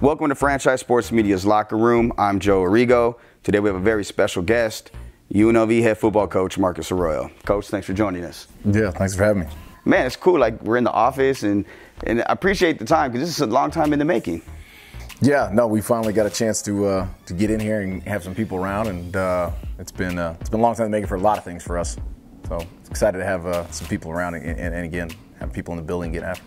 Welcome to Franchise Sports Media's Locker Room. I'm Joe Arrigo. Today we have a very special guest, UNLV head football coach Marcus Arroyo. Coach, thanks for joining us. Yeah, thanks for having me. Man, it's cool. Like, we're in the office, and I appreciate the time because this is a long time in the making. Yeah, no, we finally got a chance to get in here and have some people around, and it's been a long time in the making for a lot of things for us. So it's excited to have some people around and again have people in the building get after.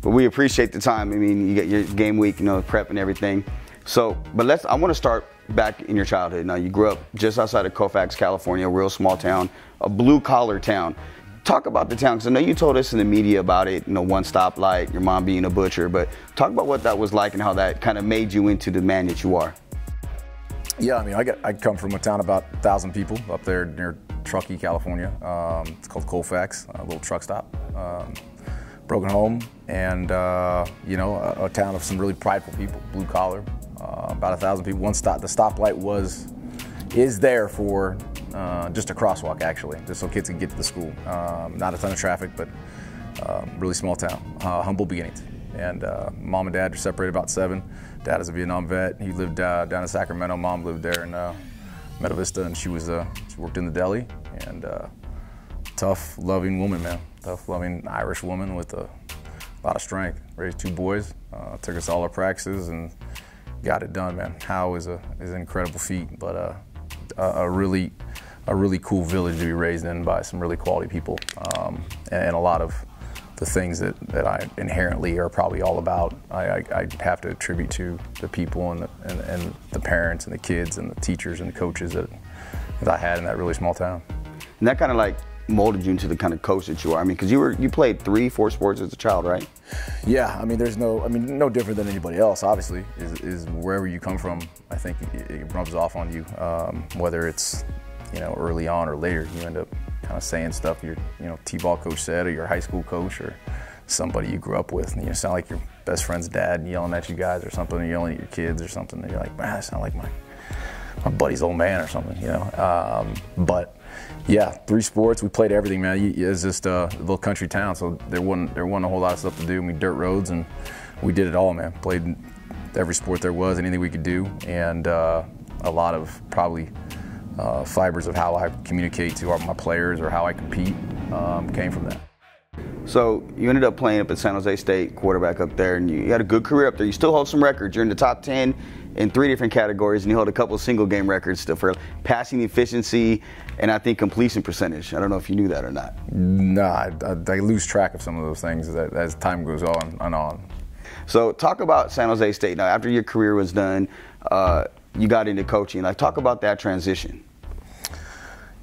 But we appreciate the time. I mean, you get your game week, you know, prep and everything. So, but I want to start back in your childhood. Now, you grew up just outside of Colfax, California, a real small town, a blue-collar town. Talk about the town, because I know you told us in the media about it, you know, one stoplight, your mom being a butcher, but talk about what that was like and how that kind of made you into the man that you are. Yeah, I mean, I come from a town about 1,000 people up there near Truckee, California. It's called Colfax, a little truck stop. Broken home, and you know, a town of some really prideful people, blue collar, about 1,000 people. The stoplight is there for just a crosswalk, actually, just so kids can get to the school. Not a ton of traffic, but really small town, humble beginnings. And mom and dad are separated about 7. Dad is a Vietnam vet. He lived down in Sacramento. Mom lived there in Meadow Vista, and she worked in the deli. And tough, loving woman, man. Tough-loving Irish woman with a lot of strength. Raised 2 boys, took us all our practices and got it done, man. How is an incredible feat, but a really cool village to be raised in by some really quality people. And a lot of the things that I inherently are probably all about, I have to attribute to the people and the parents and the kids and the teachers and the coaches that I had in that really small town. And that kind of like molded you into the kind of coach that you are. I mean, because you played 3, 4 sports as a child, right? Yeah, I mean, no different than anybody else. Obviously, is wherever you come from, I think it rubs off on you. Whether it's, you know, early on or later, you end up kind of saying stuff your, you know, t-ball coach said, or your high school coach, or somebody you grew up with. And you sound like your best friend's dad yelling at you guys, or something, or yelling at your kids, or something. And you're like, man, I sound like my buddy's old man, or something, you know. But yeah, 3 sports. We played everything, man. It's just a little country town, so there wasn't a whole lot of stuff to do. I mean, dirt roads, and we did it all, man. Played every sport there was, anything we could do, and a lot of probably fibers of how I communicate to my players or how I compete came from that. So you ended up playing up at San Jose State, quarterback up there, and you had a good career up there. You still hold some records. You're in the top 10 in 3 different categories, and you held a couple single game records still for passing efficiency and I think completion percentage. I don't know if you knew that or not. Nah, I lose track of some of those things as time goes on and on. So talk about San Jose State. Now, after your career was done, you got into coaching. Like, talk about that transition.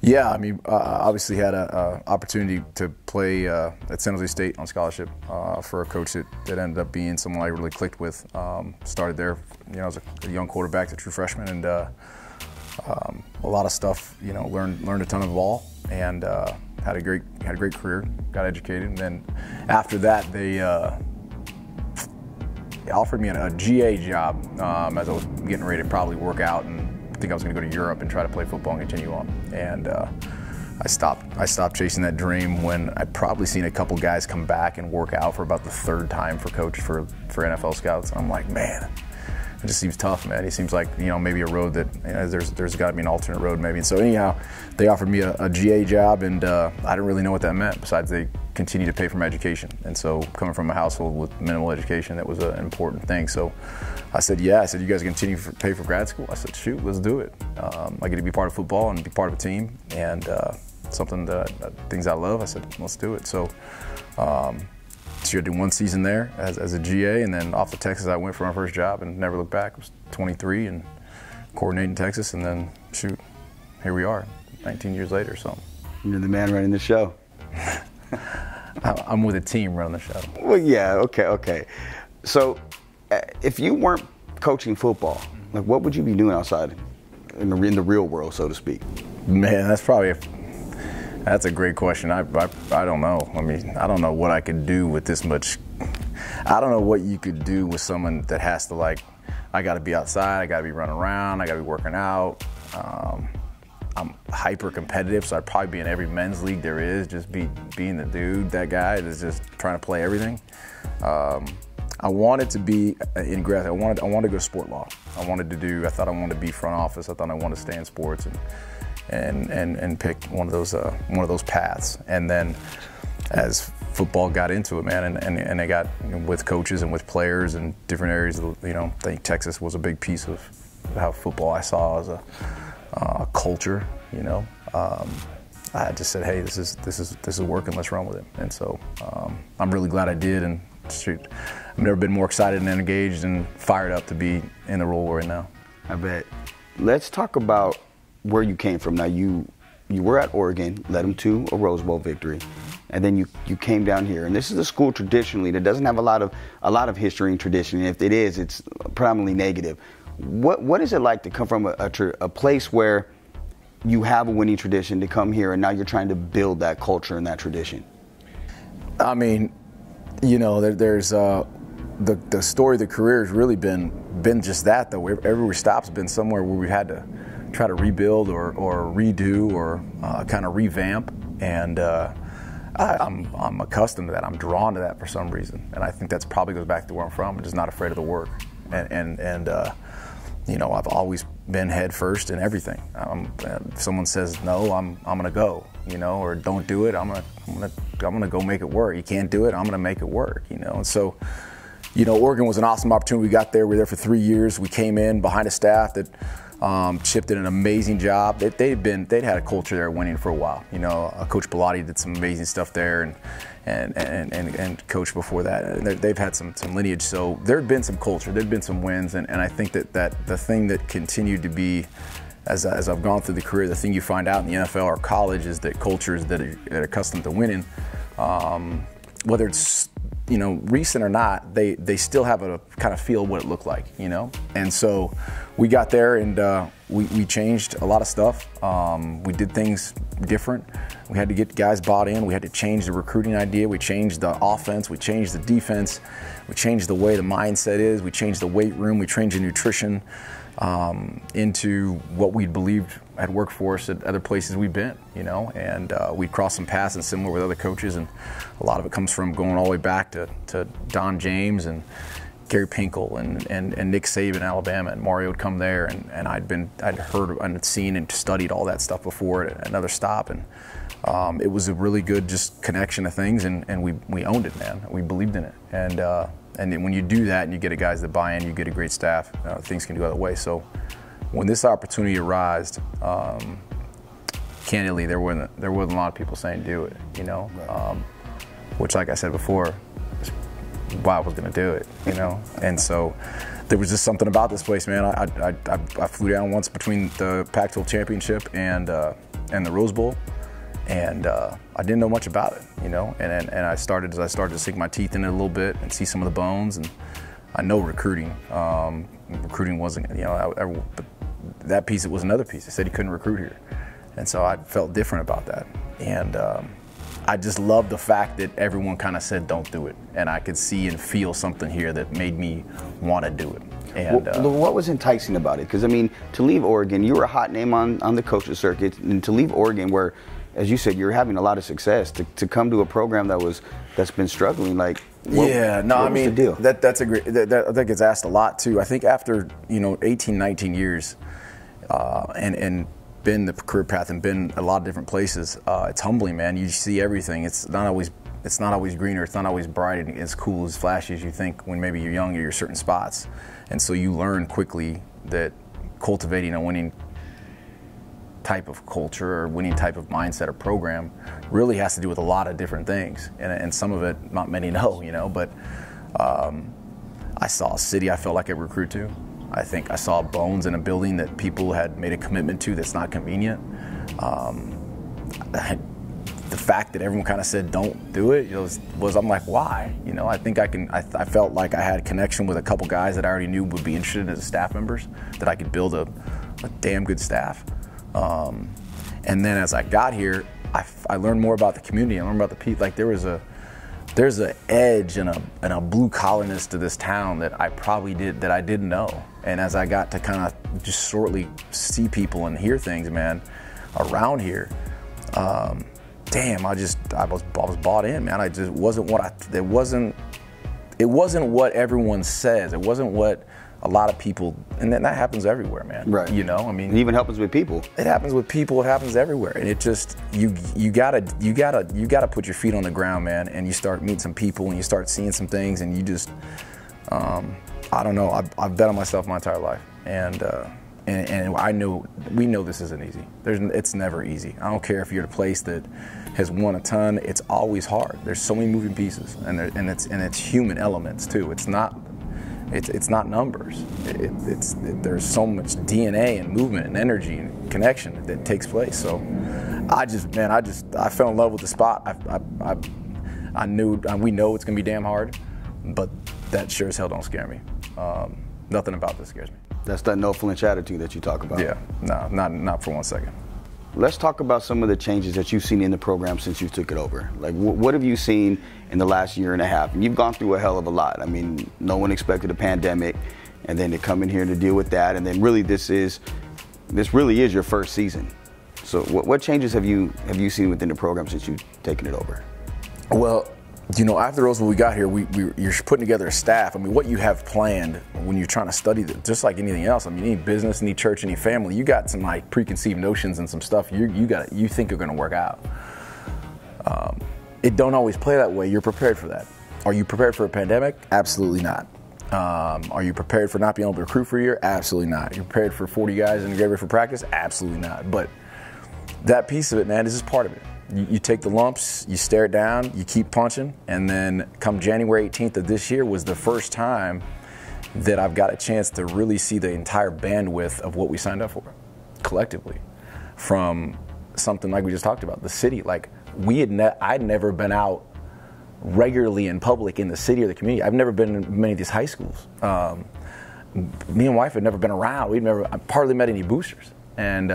Yeah, I mean, obviously had an opportunity to play at San Jose State on scholarship for a coach that ended up being someone I really clicked with. Started there, you know, as a young quarterback, a true freshman, and a lot of stuff, you know, learned a ton of ball, and had a great career, got educated, and then after that they offered me a GA job as I was getting ready to probably work out and. I think I was going to go to Europe and try to play football and continue on. And I stopped chasing that dream when I'd probably seen a couple guys come back and work out for about the 3rd time for NFL scouts. I'm like, man, it just seems tough, man. It seems like, you know, maybe a road that, you know, there's got to be an alternate road maybe. And so anyhow, they offered me a GA job, and I didn't really know what that meant. Besides, they continued to pay for my education. And so coming from a household with minimal education, that was an important thing. So I said, yeah. I said, you guys continue to pay for grad school? I said, shoot, let's do it. I get to be part of football and be part of a team, and things I love. I said, let's do it. So I did 1 season there as a GA, and then off to Texas I went for my first job and never looked back. I was 23 and coordinating Texas, and then shoot, here we are, 19 years later. So you're the man running the show. I'm with a team running the show. Well, yeah, okay. So if you weren't coaching football, like, what would you be doing outside in the real world, so to speak? Man, that's a great question. I don't know. I mean, I don't know what I could do with this much. I don't know what you could do with someone that has to, like, I got to be outside, I got to be running around, I got to be working out. I'm hyper competitive, so I'd probably be in every men's league there is, just being the dude, that guy that's just trying to play everything. I wanted to be in grad. I wanted to go to sport law. I thought I wanted to be front office. I thought I wanted to stay in sports and pick one of those paths. And then as football got into it, man, and they got, you know, with coaches and with players and different areas of, you know, I think Texas was a big piece of how football I saw as a culture, you know. I just said, hey, this is working. Let's run with it. And so I'm really glad I did. And shoot, I've never been more excited and engaged and fired up to be in the role we're in now. I bet. Let's talk about where you came from. Now, you were at Oregon, led them to a Rose Bowl victory, and then you came down here. And this is a school traditionally that doesn't have a lot of history and tradition. And if it is, it's predominantly negative. What is it like to come from a place where you have a winning tradition, to come here and now you're trying to build that culture and that tradition? I mean, you know, there's the story of the career has really been just that, though. Every stop's been somewhere where we had to try to rebuild or redo or kind of revamp. And I'm accustomed to that. I'm drawn to that for some reason. And I think that's probably goes back to where I'm from. I'm just not afraid of the work. And you know, I've always been head first in everything. If someone says no, I'm gonna go, you know, or don't do it, I'm gonna go make it work. You can't do it, I'm gonna make it work, you know. And so, you know, Oregon was an awesome opportunity. We got there. We were there for 3 years. We came in behind a staff that Chip did an amazing job. They'd had a culture there winning for a while. You know, Coach Pilotti did some amazing stuff there, and Coach before that. They've had some lineage, so there'd been some culture, there'd been some wins, and I think that the thing that continued to be, as I've gone through the career, the thing you find out in the NFL or college is that cultures that are accustomed to winning, whether it's, you know, recent or not, they still have a kind of feel of what it looked like, you know? And so we got there and we changed a lot of stuff. We did things different. We had to get guys bought in. We had to change the recruiting idea. We changed the offense. We changed the defense. We changed the way the mindset is. We changed the weight room. We changed the nutrition into what we believed had worked for us at other places we've been, you know, and we'd crossed some paths and similar with other coaches, and a lot of it comes from going all the way back to Don James and Gary Pinkel and Nick Saban in Alabama, and Mario would come there, and I'd heard and seen and studied all that stuff before at another stop, and it was a really good just connection of things, and we owned it, man. We believed in it, and when you do that and you get guys that buy in, you get a great staff, things can go the other way. So when this opportunity arose, candidly, there wasn't a lot of people saying do it, you know, right. Which, like I said before, why I was going to do it, you know. And so there was just something about this place, man. I flew down once between the Pac-12 championship and the Rose Bowl, and I didn't know much about it, you know, and I started to sink my teeth in it a little bit and see some of the bones, and I know recruiting. Recruiting wasn't, you know, that piece, it was another piece. They said you couldn't recruit here, and so I felt different about that. And I just loved the fact that everyone kind of said don't do it, and I could see and feel something here that made me want to do it. And what was enticing about it? Because, I mean, to leave Oregon, you were a hot name on the coaches circuit, and to leave Oregon where, as you said, you're having a lot of success, to come to a program that's been struggling, like, what, yeah, no, I mean, that's a great, that gets asked a lot too. I think after, you know, 18, 19 years and been the career path and been a lot of different places, it's humbling, man. You see everything. It's not always greener. It's not always bright and as cool as flashy as you think when maybe you're young or you're certain spots. And so you learn quickly that cultivating a winning type of culture or winning type of mindset or program really has to do with a lot of different things, and some of it not many know, you know, but I saw a city I felt like I recruit to. I think I saw bones in a building that people had made a commitment to that's not convenient. The fact that everyone kind of said don't do it, you know, was I'm like, why? You know, I think I can. I felt like I had a connection with a couple guys that I already knew would be interested as staff members, that I could build a damn good staff. And then as I got here, I learned more about the community. I learned about the people. Like there's an edge and a blue collarness to this town that I didn't know. And as I got to kind of just shortly see people and hear things, man, around here, damn, I was bought in, man. I just wasn't what I, it wasn't it wasn't what everyone says. It wasn't what a lot of people, and that happens everywhere, man. Right. You know, I mean, it even happens with people. It happens with people. It happens everywhere, and it just you gotta put your feet on the ground, man. And you start meeting some people, and you start seeing some things, and you just, I don't know. I've bet on myself my entire life, and I know we know this isn't easy. It's never easy. I don't care if you're at a place that has won a ton. It's always hard. There's so many moving pieces, and it's human elements too. It's not numbers. There's so much DNA and movement and energy and connection that takes place. So I fell in love with the spot. I knew, we know it's gonna be damn hard, but that sure as hell don't scare me. Nothing about this scares me. That's that no flinch attitude that you talk about. Yeah, no, not for one second. Let's talk about some of the changes that you've seen in the program since you took it over. Like, what have you seen in the last year and a half? And you've gone through a hell of a lot. I mean, no one expected a pandemic, and then to come in here to deal with that, and then really this really is your first season. So, what changes have you seen within the program since you've taken it over? Well, you know, after Rose Bowl, we got here, you're putting together a staff. I mean, what you have planned when you're trying to study, just like anything else, I mean, any business, any church, any family, you got some like preconceived notions and some stuff you think are going to work out. It don't always play that way. You're prepared for that. Are you prepared for a pandemic? Absolutely not. Are you prepared for not being able to recruit for a year? Absolutely not. You're prepared for 40 guys in the graveyard for practice? Absolutely not. But that piece of it, man, this is part of it. You take the lumps, you stare it down, you keep punching, and then come January 18th of this year was the first time that I've got a chance to really see the entire bandwidth of what we signed up for, collectively. From something like we just talked about, the city. Like, I'd never been out regularly in public in the city or the community. I've never been in many of these high schools. Me and wife had never been around. I hardly met any boosters. And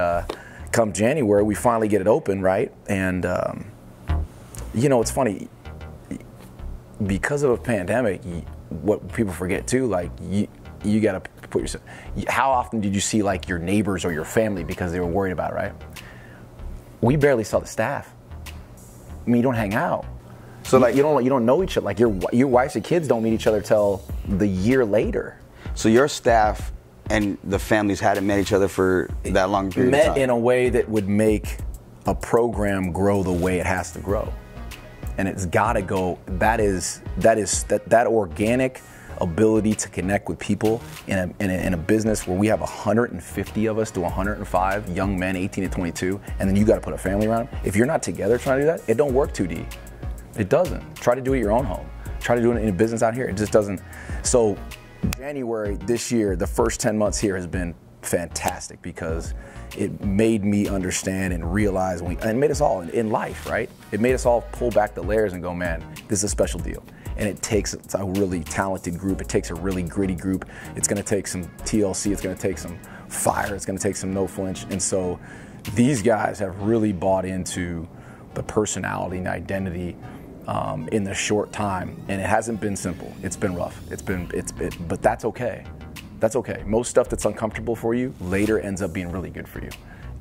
come January, we finally get it open, right? And, you know, it's funny, because of a pandemic, what people forget too, like, you gotta put yourself, how often did you see like your neighbors or your family because they were worried about it, right? We barely saw the staff. I mean, you don't hang out. So like, you don't know each other. Like your wives and kids don't meet each other till the year later. So your staff and the families hadn't met each other for that long period of time. Met in a way that would make a program grow the way it has to grow. And it's gotta go, that organic ability to connect with people in a business where we have 150 of us to 105 young men, 18 to 22, and then you gotta put a family around them. If you're not together trying to do that, it don't work 2D. It doesn't. Try to do it your own home. Try to do it in a business out here, it just doesn't. So January this year, the first 10 months here has been fantastic because it made me understand and realize, and made us all in life, right? It made us all pull back the layers and go, man, this is a special deal. And it takes a really talented group. It takes a really gritty group. It's going to take some TLC. It's going to take some fire. It's going to take some no flinch. And so these guys have really bought into the personality and identity in the short time, and it hasn't been simple. It's been rough. But that's okay. That's okay. Most stuff that's uncomfortable for you later ends up being really good for you.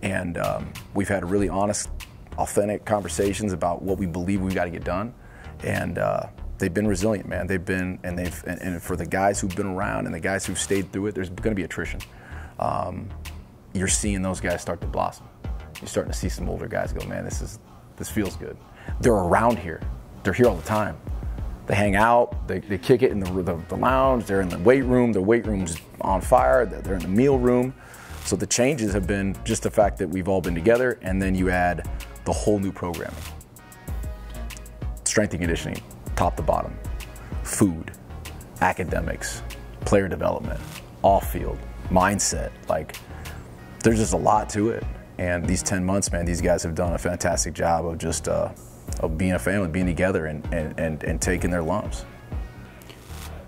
And we've had really honest, authentic conversations about what we believe we've got to get done. And they've been resilient, man. And for the guys who've been around and the guys who've stayed through it, there's going to be attrition. You're seeing those guys start to blossom. You're starting to see some older guys go, man, this feels good. They're around here. They're here all the time. They hang out, they kick it in the lounge, they're in the weight room, the weight room's on fire, they're in the meal room. So the changes have been just the fact that we've all been together, and then you add the whole new program. Strength and conditioning, top to bottom, food, academics, player development, off field, mindset. Like, there's just a lot to it. And these 10 months, man, these guys have done a fantastic job of just, of being a family, being together, and taking their lumps.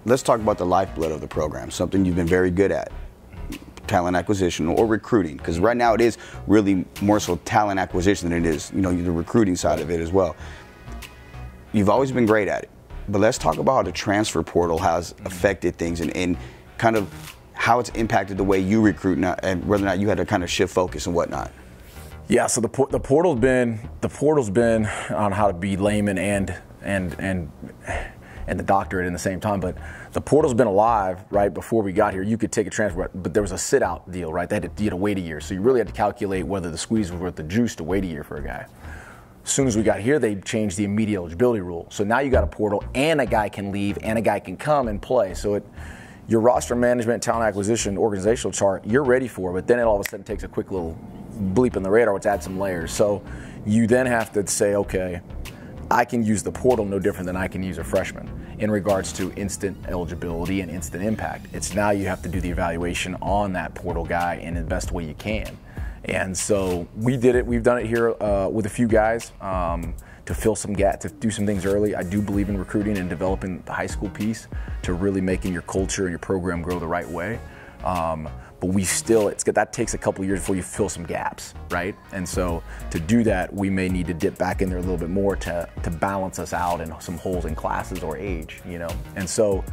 Let's talk about the lifeblood of the program, something you've been very good at, talent acquisition or recruiting, because right now it is really more so talent acquisition than it is, you know, the recruiting side of it as well. You've always been great at it, but let's talk about how the transfer portal has affected things and kind of how it's impacted the way you recruit and whether or not you had to kind of shift focus and whatnot. Yeah, so the portal's been on how to be layman and and the doctorate in the same time. But the portal's been alive, right? Before we got here, you could take a transfer, but there was a sit-out deal, right? They had to, you had to wait a year. So you really had to calculate whether the squeeze was worth the juice to wait a year for a guy. As soon as we got here, they changed the immediate eligibility rule. So now you got a portal, and a guy can leave, and a guy can come and play. So it, your roster management, talent acquisition, organizational chart, you're ready for it, but then it all of a sudden takes a quick little bleep in the radar, which adds some layers. So you then have to say, okay, I can use the portal no different than I can use a freshman in regards to instant eligibility and instant impact. It's now you have to do the evaluation on that portal guy in the best way you can. And so we did it. We've done it here with a few guys to fill some gap, to do some things early. I do believe in recruiting and developing the high school piece to really making your culture and your program grow the right way. But we still, that takes a couple years before you fill some gaps, right? And so to do that, we may need to dip back in there a little bit more to balance us out in some holes in classes or age, you know? And so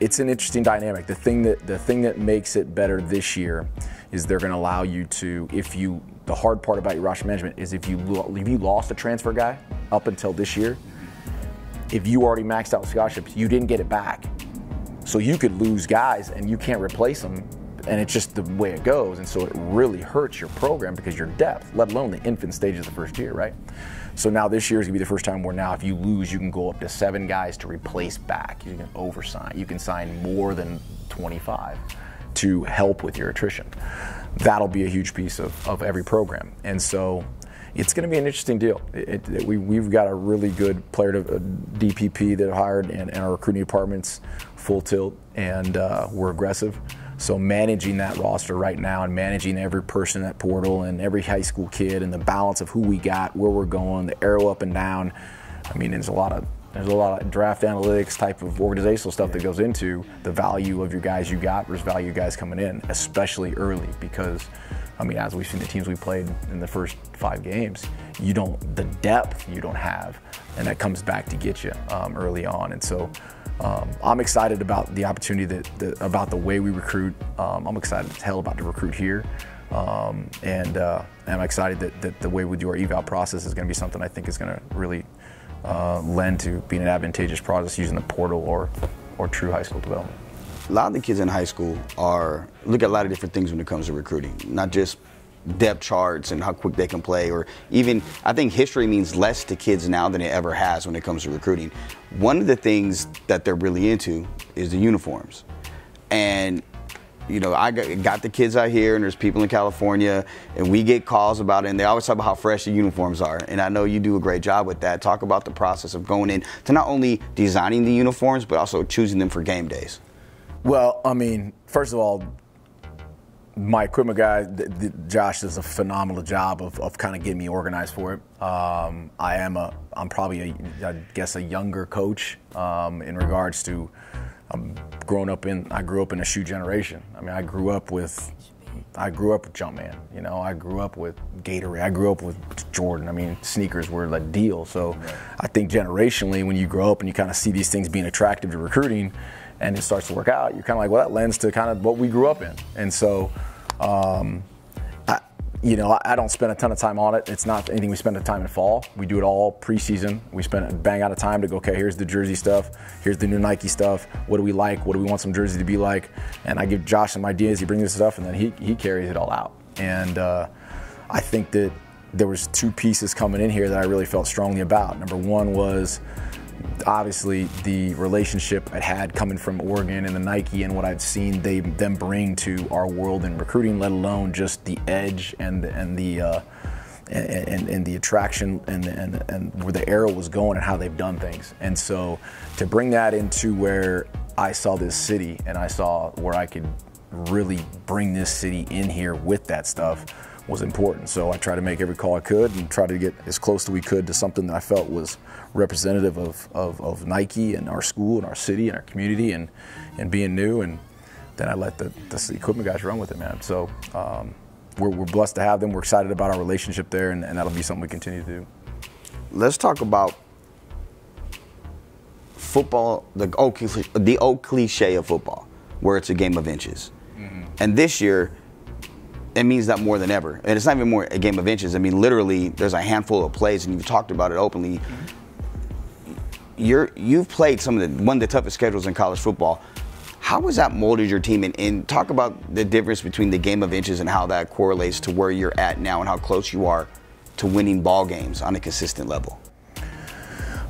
it's an interesting dynamic. The thing that makes it better this year is they're going to allow you to, the hard part about your roster management is if you lost a transfer guy up until this year, if you already maxed out scholarships, you didn't get it back. So you could lose guys and you can't replace them, and it's just the way it goes. And so it really hurts your program because your depth, let alone the infant stage of the first year, right? So now this year is gonna be the first time where now if you lose, you can go up to 7 guys to replace back. You can oversign, you can sign more than 25 to help with your attrition. That'll be a huge piece of every program. And so it's going to be an interesting deal. We've got a really good player DPP that hired, and our recruiting department's full tilt, and we're aggressive. So managing that roster right now and managing every person at portal and every high school kid and the balance of who we got, where we're going, the arrow up and down. I mean, there's a lot of draft analytics type of organizational stuff that goes into the value of your guys you got versus value of guys coming in, especially early, because I mean, as we've seen the teams we played in the first 5 games, the depth you don't have, and that comes back to get you early on. And so I'm excited about the opportunity, about the way we recruit. I'm excited as hell about to recruit here. And I'm excited that the way we do our eval process is gonna be something I think is gonna really lend to being an advantageous process using the portal or true high school development. A lot of the kids in high school look at a lot of different things when it comes to recruiting, not just depth charts and how quick they can play, or even I think history means less to kids now than it ever has when it comes to recruiting. One of the things that they're really into is the uniforms. And you know, I got the kids out here, and there's people in California, and we get calls about it, and they always talk about how fresh the uniforms are. And I know you do a great job with that. Talk about the process of going in to not only designing the uniforms, but also choosing them for game days. Well, I mean, first of all, my equipment guy, Josh, does a phenomenal job of kind of getting me organized for it. I'm probably, I guess, a younger coach in regards to I grew up in a shoe generation. I mean, I grew up with Jumpman, you know, I grew up with Gatorade, I grew up with Jordan. I mean, sneakers were the deal. So I think generationally, when you grow up and you kind of see these things being attractive to recruiting and it starts to work out, you're kind of like, well, that lends to kind of what we grew up in. And so, you know, I don't spend a ton of time on it. It's not anything we spend a time in fall. We do it all preseason. We spend a bang out of time to go, okay, here's the jersey stuff. Here's the new Nike stuff. What do we like? What do we want some jersey to be like? And I give Josh some ideas. He brings this stuff, and then he carries it all out. And I think that there was 2 pieces coming in here that I really felt strongly about. Number one was obviously the relationship I'd had coming from Oregon and the Nike and what I've seen them bring to our world in recruiting, let alone just the edge and the attraction and where the arrow was going and how they've done things. And so to bring that into where I saw this city and I saw where I could really bring this city in here with that stuff was important. So I tried to make every call I could and try to get as close as we could to something that I felt was representative of Nike and our school and our city and our community and being new. And then I let the equipment guys run with it, man. So we're blessed to have them. We're excited about our relationship there, and that'll be something we continue to do. Let's talk about football, the old cliche of football, where it's a game of inches. Mm-hmm. And this year, it means that more than ever. And it's not even more a game of inches. I mean, literally, there's a handful of plays, and you've talked about it openly. you've played one of the toughest schedules in college football. How has that molded your team? And talk about the difference between the game of inches and how that correlates to where you're at now and how close you are to winning ball games on a consistent level.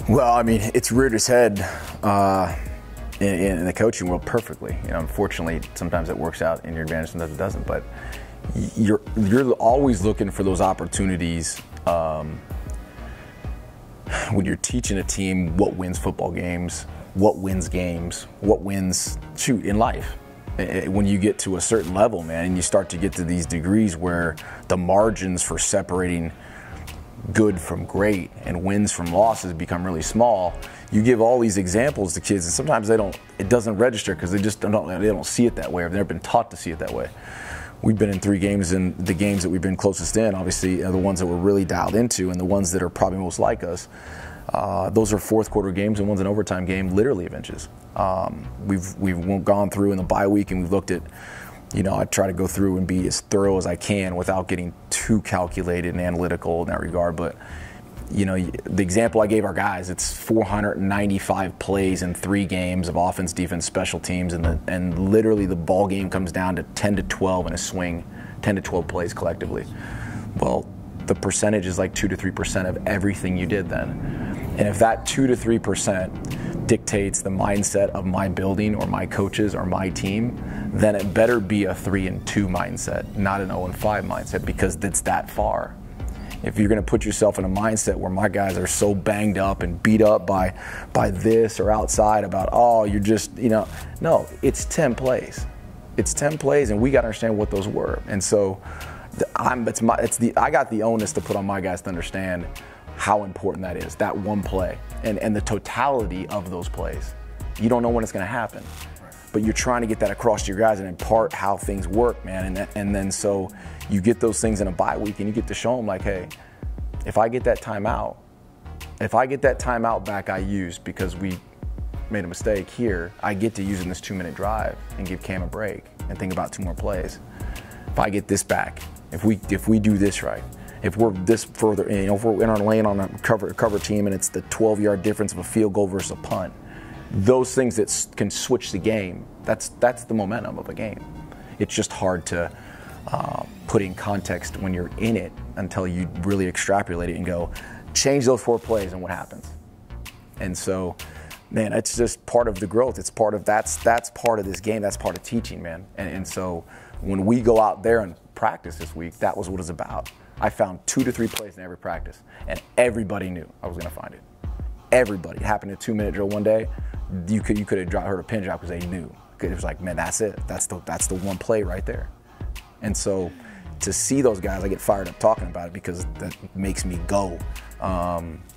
Well, I mean, it's reared its head in the coaching world perfectly. You know, unfortunately, sometimes it works out in your advantage, sometimes it doesn't. But you're always looking for those opportunities when you're teaching a team what wins football games. What wins games, what wins, shoot, in life. When you get to a certain level, man, and you start to get to these degrees where the margins for separating good from great and wins from losses become really small, you give all these examples to kids, and sometimes they don't, it doesn't register because they just don't see it that way, or they've never been taught to see it that way. We've been in three games, and the games that we've been closest in, obviously, are the ones that we're really dialed into and the ones that are probably most like us. Those are fourth quarter games, and one's an overtime game, literally of inches. We've gone through in the bye week, and we've looked at, you know, I try to go through and be as thorough as I can without getting too calculated and analytical in that regard. But, you know, the example I gave our guys, it's 495 plays in 3 games of offense, defense, special teams, and literally the ball game comes down to 10 to 12 in a swing, 10 to 12 plays collectively. Well, the percentage is like 2 to 3% of everything you did then. And if that 2 to 3% dictates the mindset of my building or my coaches or my team, then it better be a 3-2 mindset, not an 0-5 mindset, because it's that far. If you're gonna put yourself in a mindset where my guys are so banged up and beat up by this or outside about, oh, you're just, you know, no, it's 10 plays. It's 10 plays, and we gotta understand what those were. And so, I got the onus to put on my guys to understand how important that is, that one play, and the totality of those plays. You don't know when it's going to happen, but you're trying to get that across to your guys and impart how things work, man. And then so you get those things in a bye week, and you get to show them like, hey, if I get that timeout, back I used because we made a mistake here, I get to use in this 2-minute drive and give Cam a break and think about 2 more plays. If I get this back, if we do this right, if we're this further, you know, if we're in our lane on a cover team and it's the 12-yard difference of a field goal versus a punt, those things that can switch the game, that's the momentum of a game. It's just hard to put in context when you're in it until you really extrapolate it and go, change those 4 plays and what happens. And so, man, it's just part of the growth. It's part of, that's part of this game. That's part of teaching, man. And so, when we go out there and practice this week, that was what it's about. I found 2 to 3 plays in every practice, and everybody knew I was going to find it. Everybody. It happened in a 2-minute drill one day. You could have heard a pin drop because they knew. It was like, man, that's it. That's the one play right there. And so to see those guys, I get fired up talking about it because that makes me go,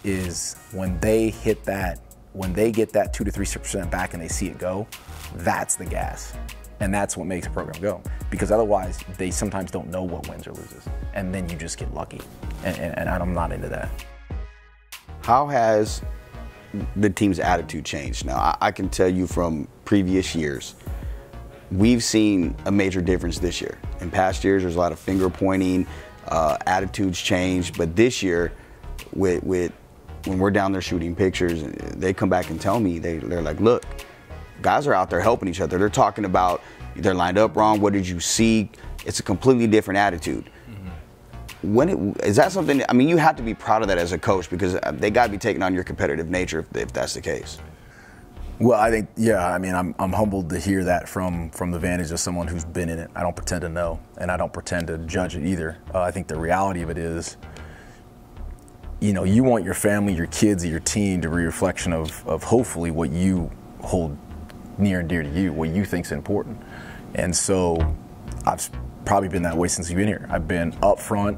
is when they hit that, when they get that 2 to 3% back and they see it go, that's the gas. And that's what makes a program go, because otherwise they sometimes don't know what wins or loses, and then you just get lucky, and I'm not into that. How has the team's attitude changed? Now, I can tell you from previous years, we've seen a major difference this year. In past years, there's a lot of finger pointing, attitudes change, but this year, when we're down there shooting pictures, they come back and tell me, they're like, look, guys are out there helping each other. They're talking about they're lined up wrong. What did you see? It's a completely different attitude. Mm-hmm. Is that something? I mean, you have to be proud of that as a coach because they got to be taking on your competitive nature if that's the case. Well, I think, yeah. I mean, I'm humbled to hear that from the vantage of someone who's been in it. I don't pretend to know, and I don't pretend to judge it either. I think the reality of it is, you know, you want your family, your kids, your team to be a reflection of hopefully what you hold near and dear to you, what you think's important. And so I've probably been that way since you've been here. I've been upfront,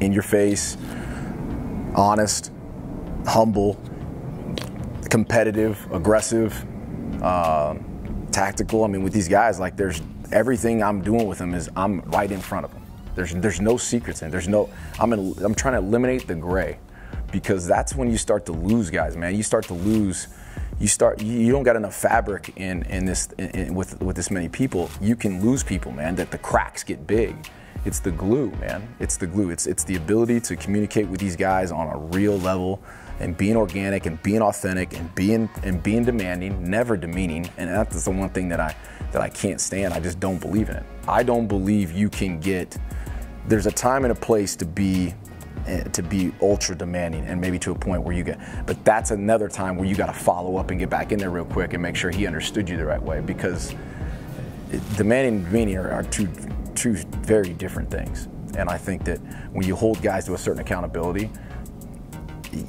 in your face, honest, humble, competitive, aggressive, tactical. I mean, with these guys, like there's everything I'm doing with them is I'm right in front of them. There's no secrets in it. I'm trying to eliminate the gray, because that's when you start to lose guys, man. You start to lose. You don't got enough fabric with this many people. You can lose people, man, that the cracks get big. It's the glue, man. It's the glue. It's the ability to communicate with these guys on a real level, and being organic and being authentic and being demanding, never demeaning. And that's the one thing that I can't stand. I just don't believe in it. I don't believe you can get, there's a time and a place to be ultra demanding, and maybe to a point where you get, but that's another time where you got to follow up and get back in there real quick and make sure he understood you the right way, because demanding and demeaning are two very different things. And I think that when you hold guys to a certain accountability,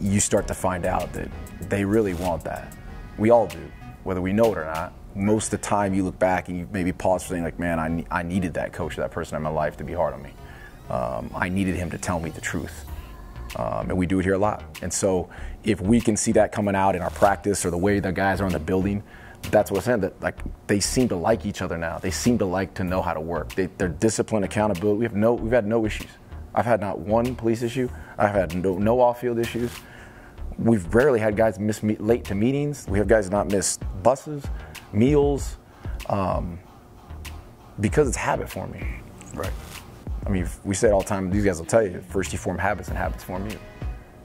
you start to find out that they really want that. We all do, whether we know it or not. Most of the time you look back and you maybe pause for something like, man, I needed that coach or that person in my life to be hard on me. I needed him to tell me the truth. And we do it here a lot. And so if we can see that coming out in our practice or the way the guys are in the building, that's what I'm saying, that like they seem to like each other now. They seem to like to know how to work. Their discipline, accountability, we've had no issues. I've had not one police issue. I've had no off-field issues. We've rarely had guys miss late to meetings. We have guys not miss buses, meals, because it's habit forming. Right. I mean, we say it all the time, these guys will tell you, first you form habits and habits form you.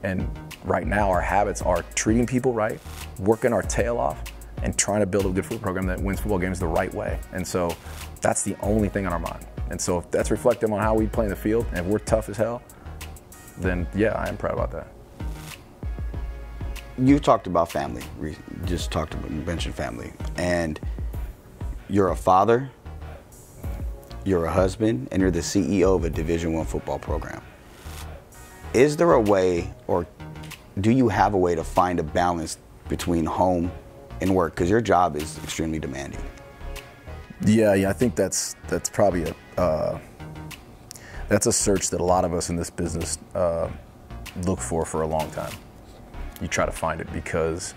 And right now our habits are treating people right, working our tail off, and trying to build a good football program that wins football games the right way. And so that's the only thing on our mind. And so if that's reflective on how we play in the field, and if we're tough as hell, then yeah, I am proud about that. You talked about family, you mentioned family, and you're a father, you're a husband, and you're the CEO of a Division I football program. Is there a way, or do you have a way to find a balance between home and work, because your job is extremely demanding? Yeah, I think that's probably a search that a lot of us in this business look for a long time. You try to find it because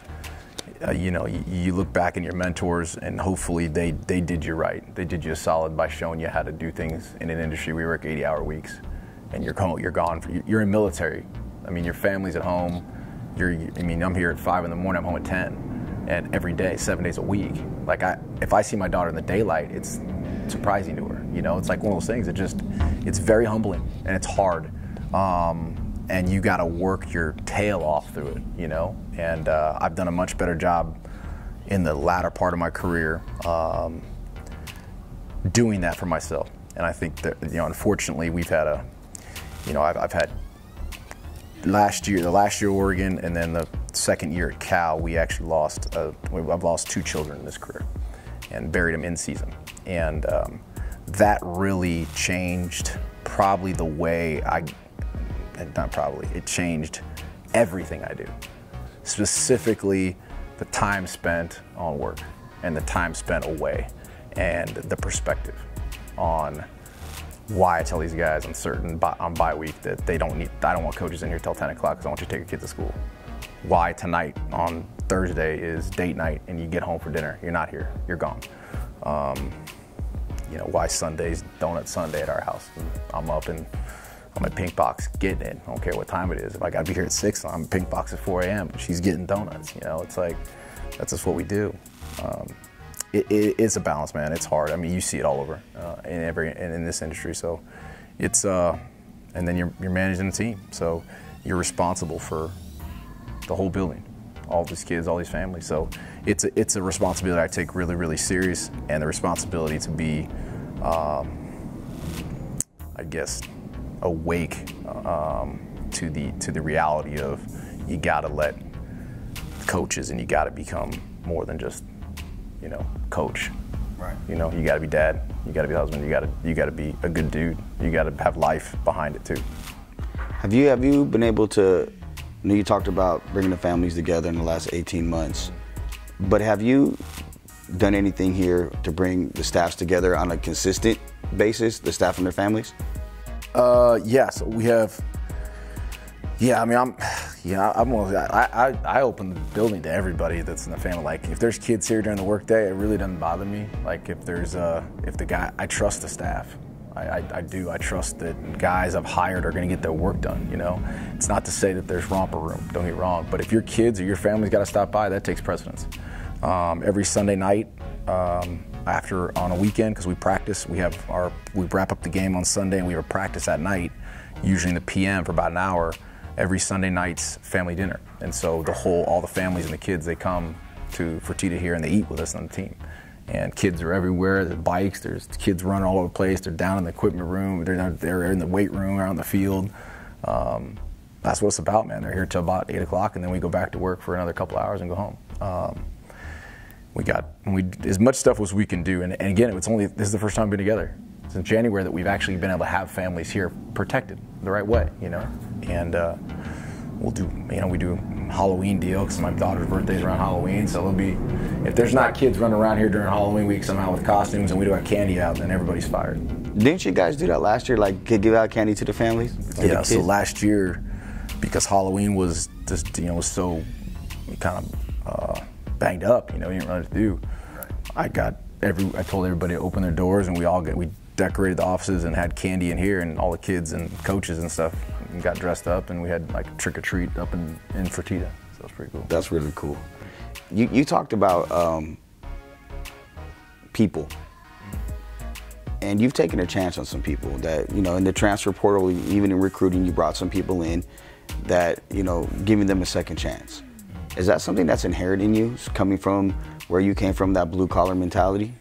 you know, you look back in your mentors, and hopefully they did you right. They did you a solid by showing you how to do things in an industry. We work 80-hour weeks, and you're gone. You're in military. I mean, your family's at home. I mean, I'm here at 5 in the morning. I'm home at 10. And every day, 7 days a week. Like if I see my daughter in the daylight, it's surprising to her. You know, it's like one of those things. It's very humbling, and it's hard. And you gotta work your tail off through it, you know? And I've done a much better job in the latter part of my career doing that for myself. And I think that, you know, unfortunately, we've had I've had the last year at Oregon, and then the second year at Cal, we actually I've lost 2 children in this career and buried them in season. And that really changed probably the way it changed everything I do. Specifically, the time spent on work and the time spent away and the perspective on why I tell these guys on bye week that I don't want coaches in here till 10 o'clock because I want you to take your kid to school. Why tonight on Thursday is date night and you get home for dinner. You're not here. You're gone. You know, why Sunday's Donut Sunday at our house. I'm up and I'm at Pink Box getting it. I don't care what time it is. If I got to be here at 6, I'm at Pink Box at 4 a.m. She's getting donuts. You know, it's like, that's just what we do. It's a balance, man. It's hard. I mean, you see it all over in this industry. So it's, and then you're managing a team. So you're responsible for the whole building, all these kids, all these families. So it's a responsibility I take really, really serious, and the responsibility to be, I guess, awake to the reality of you gotta let coaches, and you gotta become more than just, you know, coach. Right. You know, you gotta be dad, you gotta be husband, you gotta be a good dude, you gotta have life behind it too. Have you been able to? I know you talked about bringing the families together in the last 18 months, but have you done anything here to bring the staffs together on a consistent basis, the staff and their families? Yes, we have. Yeah, I mean, I open the building to everybody that's in the family. Like, if there's kids here during the workday, it really doesn't bother me. Like, I trust the staff. I do. I trust that guys I've hired are going to get their work done, you know. It's not to say that there's romper room, don't get wrong, but if your kids or your family's got to stop by, that takes precedence. Every Sunday night on a weekend, because we practice, we wrap up the game on Sunday and we have a practice at night, usually in the PM for about an hour. every Sunday night's family dinner. And so the whole, all the families and the kids, they come to Fertitta here and they eat with us on the team. And kids are everywhere, there's bikes, there's kids running all over the place, they're down in the equipment room, they're in the weight room, out on the field. That's what it's about, man. They're here till about 8 o'clock and then we go back to work for another couple hours and go home. We as much stuff as we can do, and again, this is the first time we've been together since January that we've actually been able to have families here protected the right way, you know. And we do Halloween deal because my daughter's birthday is around Halloween, so it'll be, if there's not kids running around here during Halloween week somehow with costumes and we do our candy out, then everybody's fired. Didn't you guys do that last year? Like give out candy to the families? Yeah. So last year, because Halloween was just, you know, was so kind of banged up, you know, you didn't really do. I told everybody to open their doors and we decorated the offices and had candy in here, and all the kids and coaches and stuff got dressed up, and we had like trick or treat up in Fertitta. So it was pretty cool. That's really cool. You talked about people, and you've taken a chance on some people that, you know, in the transfer portal, even in recruiting, you brought some people in that, you know, giving them a second chance. Is that something that's inherent in you, coming from where you came from, that blue collar mentality?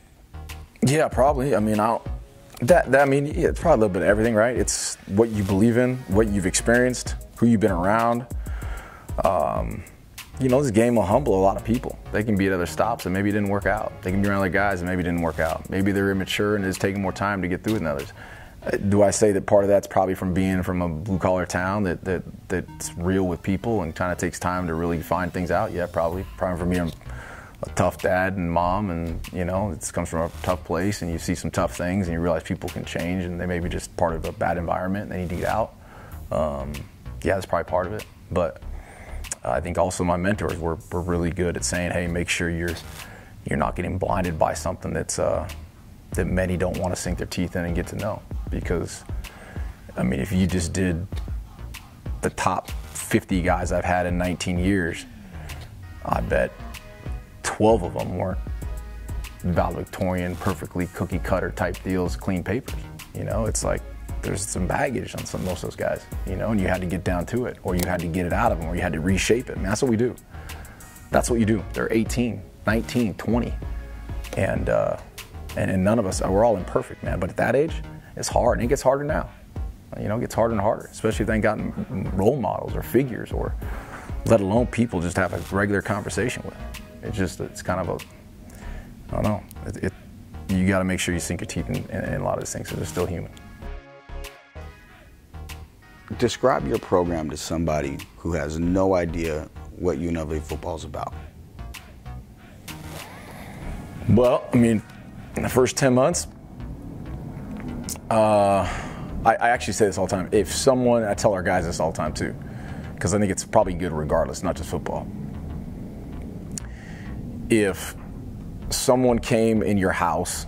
Yeah, probably. I mean, yeah, it's probably a little bit of everything, right? It's what you believe in, what you've experienced, who you've been around. You know, this game will humble a lot of people. They can be at other stops and maybe it didn't work out. They can be around other guys and maybe it didn't work out. Maybe they're immature and it's taking more time to get through than others. Do I say that part of that's probably from being from a blue-collar town that's real with people and kind of takes time to really find things out? Yeah, probably. Probably for me, I'm a tough dad and mom, and you know, it comes from a tough place, and you see some tough things and you realize people can change and they may be just part of a bad environment and they need to get out. Yeah, that's probably part of it. But I think also my mentors were really good at saying, hey, make sure you're not getting blinded by something that's that many don't want to sink their teeth in and get to know. Because I mean, if you just did the top 50 guys I've had in 19 years, I bet 12 of them weren't valedictorian, perfectly cookie cutter type deals, clean papers. You know, it's like there's some baggage on most of those guys, you know, and you had to get down to it, or you had to get it out of them, or you had to reshape it. I mean, that's what we do. That's what you do. They're 18, 19, 20. And none of us, we're all imperfect, man. But at that age, it's hard, and it gets harder now. You know, it gets harder and harder, especially if they ain't gotten role models or figures, or let alone people just have a regular conversation with. It's just, it's kind of a, I don't know. You got to make sure you sink your teeth in a lot of these things, because they're still human. Describe your program to somebody who has no idea what UNLV football is about. Well, I mean, in the first 10 months, I actually say this all the time. I tell our guys this all the time too, because I think it's probably good regardless, not just football. If someone came in your house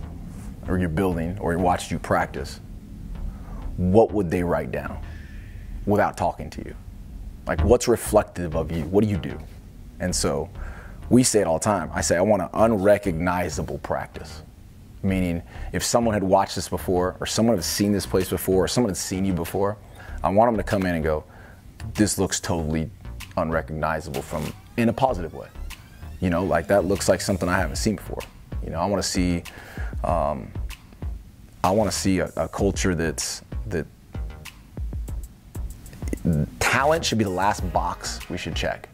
or your building or watched you practice, what would they write down without talking to you? Like, what's reflective of you? What do you do? And so we say it all the time. I say, I want an unrecognizable practice. Meaning, if someone had watched this before, or someone had seen this place before, or someone had seen you before, I want them to come in and go, this looks totally unrecognizable from, in a positive way. You know, like that looks like something I haven't seen before. You know, I want to see, a culture that talent should be the last box we should check.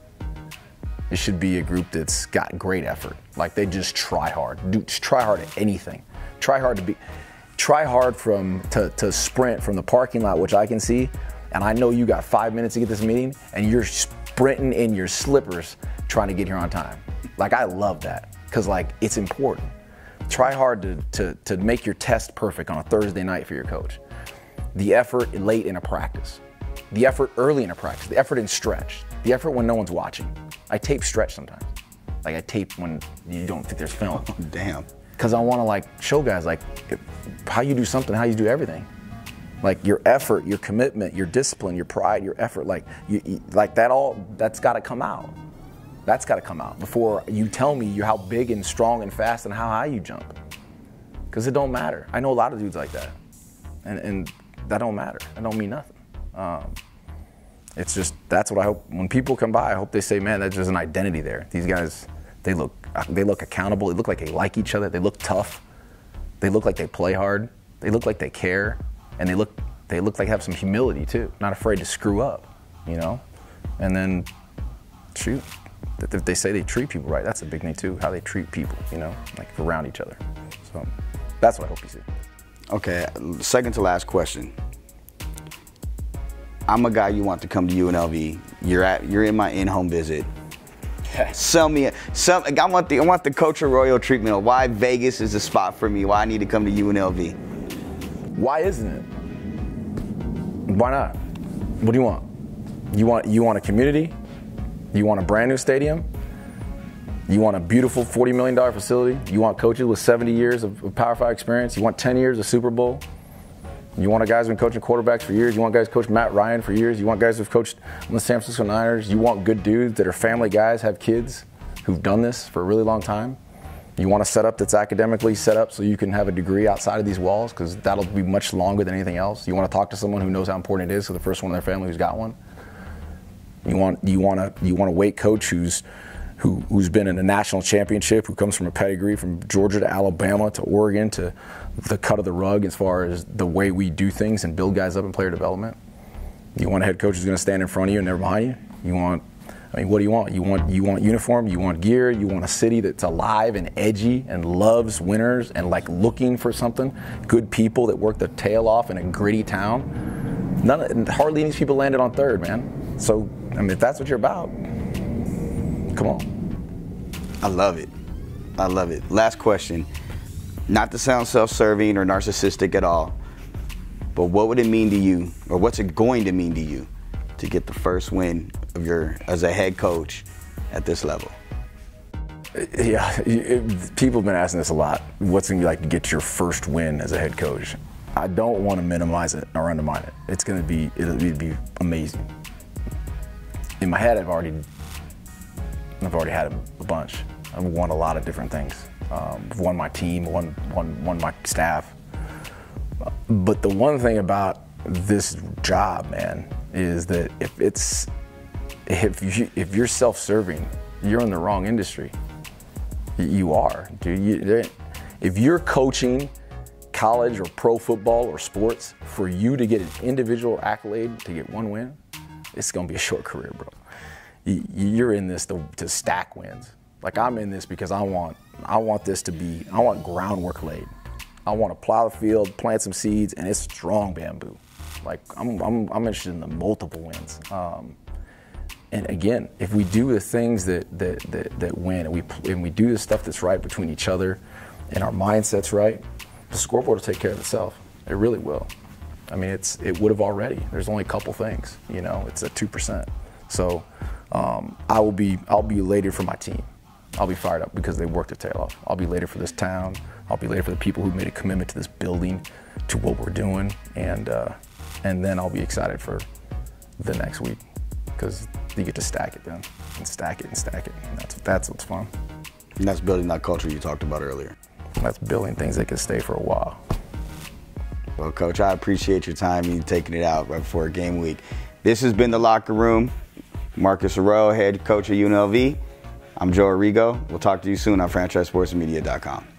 It should be a group that's got great effort. Like they just try hard. Dude, just try hard at anything. Try hard to sprint from the parking lot, which I can see, and I know you got 5 minutes to get this meeting, and you're sprinting in your slippers trying to get here on time. Like, I love that, because like, it's important. Try hard to make your test perfect on a Thursday night for your coach. The effort late in a practice. The effort early in a practice. The effort in stretch. The effort when no one's watching. I tape stretch sometimes. Like, I tape when you don't think there's film. Oh, damn. Because I want to like show guys like how you do something, how you do everything. Like your effort, your commitment, your discipline, your pride, your effort, like that all, that's got to come out. That's got to come out before you tell me how big and strong and fast and how high you jump. Because it don't matter. I know a lot of dudes like that. And that don't matter. That don't mean nothing. it's just, that's what I hope. When people come by, I hope they say, man, that's just an identity there. These guys, they look accountable. They look like they like each other. They look tough. They look like they play hard. They look like they care. And they look like they have some humility too. Not afraid to screw up, you know? And then, shoot, if they say they treat people right, that's a big thing too, how they treat people, you know? Like around each other. So that's what I hope you see. Okay, second to last question. I'm a guy you want to come to UNLV. You're in my in-home visit. Sell me some. I want the Coach Arroyo treatment of why Vegas is the spot for me. Why I need to come to UNLV. Why isn't it? Why not? What do you want? You want a community? You want a brand new stadium? You want a beautiful $40 million facility? You want coaches with 70 years of Power 5 experience? You want 10 years of Super Bowl? You want guys who've been coaching quarterbacks for years? You want guys who've coached Matt Ryan for years? You want guys who've coached on the San Francisco Niners? You want good dudes that are family guys, have kids, who've done this for a really long time? You want a setup that's academically set up so you can have a degree outside of these walls, because that'll be much longer than anything else. You want to talk to someone who knows how important it is, so the first one in their family who's got one. You want a weight coach who's been in a national championship, who comes from a pedigree from Georgia to Alabama to Oregon to the cut of the rug as far as the way we do things and build guys up in player development. You want a head coach who's going to stand in front of you and never behind you. What do you want? You want uniform, you want gear, you want a city that's alive and edgy and loves winners and like looking for something, good people that work their tail off in a gritty town. Hardly any people landed on third, man. So, I mean, if that's what you're about, come on. I love it. I love it. Last question. Not to sound self-serving or narcissistic at all, but what would it mean to you, or what's it going to mean to you, to get the first win of your as a head coach at this level? Yeah, people have been asking this a lot. What's it gonna be like to get your first win as a head coach? I don't want to minimize it or undermine it. It'll be amazing. In my head, I've already had a bunch. I've won a lot of different things. I've won my team, won my staff. But the one thing about this job, man, is that if you're self-serving, you're in the wrong industry. You are, dude. If you're coaching college or pro football or sports for you to get an individual accolade, to get one win, it's gonna be a short career, bro. You're in this to stack wins. Like, I'm in this because I want this to be, I want groundwork laid. I want to plow the field, plant some seeds, and it's strong bamboo. Like, I'm interested in the multiple wins. And again, if we do the things that win, and we do the stuff that's right between each other, and our mindset's right, the scoreboard will take care of itself. It really will. I mean, it would have already. There's only a couple things, you know. It's at 2%. So. I'll be elated for my team. I'll be fired up because they worked their tail off. I'll be elated for this town. I'll be elated for the people who made a commitment to this building, to what we're doing, and then I'll be excited for the next week, because you get to stack it then, and stack it and stack it. And that's what's fun. And that's building that culture you talked about earlier. And that's building things that can stay for a while. Well, Coach, I appreciate your time and you taking it out right before game week. This has been The Locker Room. Marcus Arroyo, head coach of UNLV. I'm Joe Arrigo. We'll talk to you soon on franchisesportsmedia.com.